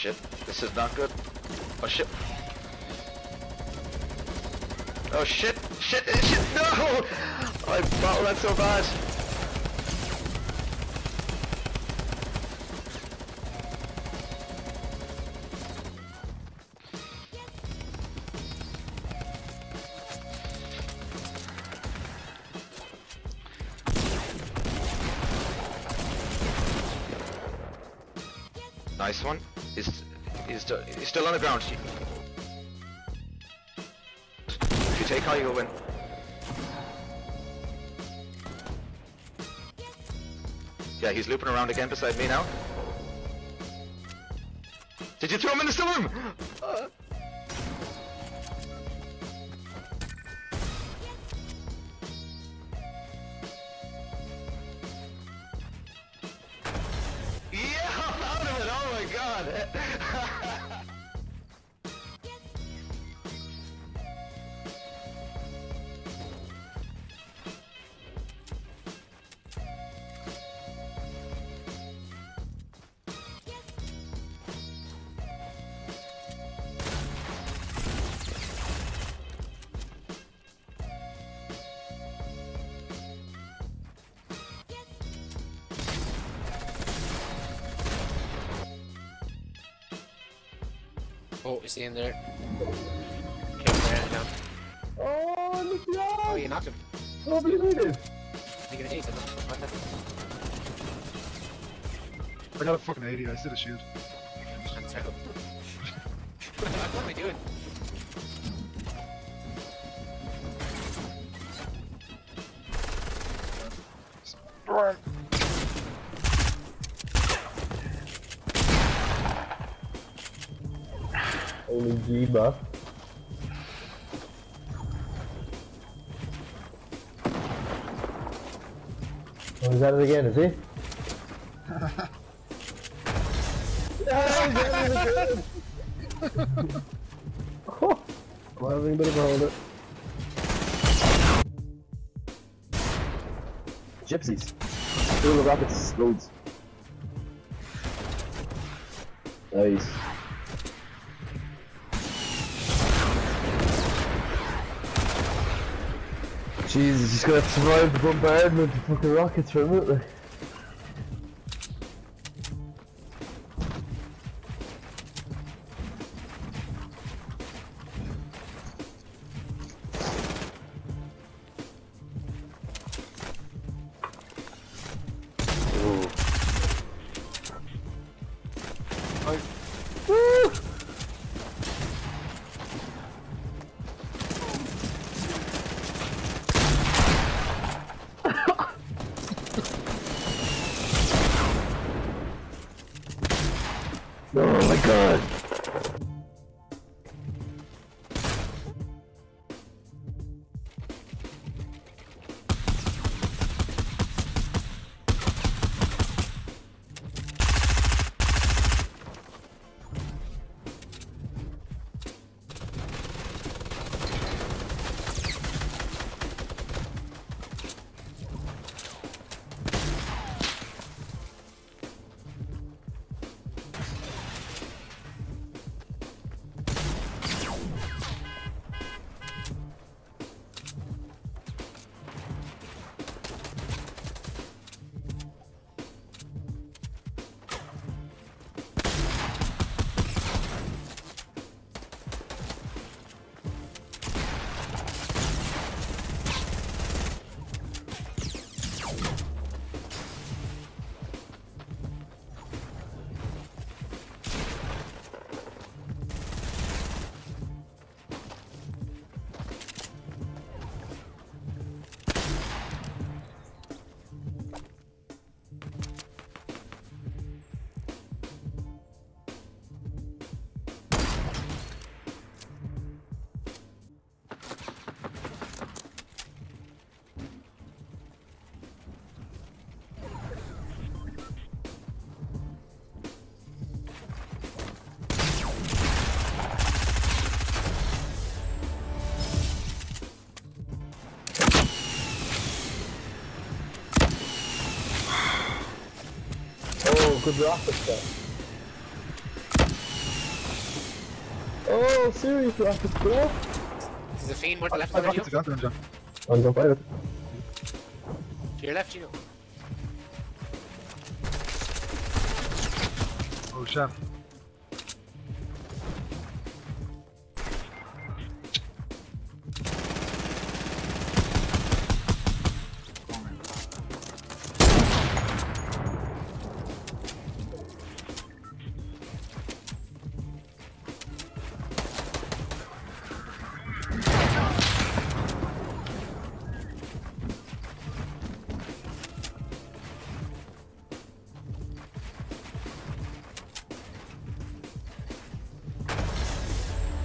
shit. This is not good. Oh shit. Oh shit. Shit. Shit. No! I bottled that so bad. Nice one. He's still on the ground. If you take her, you'll win. Yeah, he's looping around again beside me now. Did you throw him in the storm? Oh, is he in there? Oh, look at that! Oh, you knocked him. Oh, but you made it! You're gonna ace him. I got a fucking 80, I still shoot. I'm sorry. What am I doing? Only G buff. Oh, he's at it again, is he? Oh, well, having a bit of a hold it. Gypsies. Through the rockets, loads. Nice. Jesus, he's gonna survive the bombardment with fucking rockets remotely. Oh my god! Good rocket stuff. Oh, seriously, I have to go? This is a fiend, what left on you? I'm going fire. To your left, you. Oh, shot.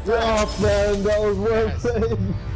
Yes, man, that was worth it.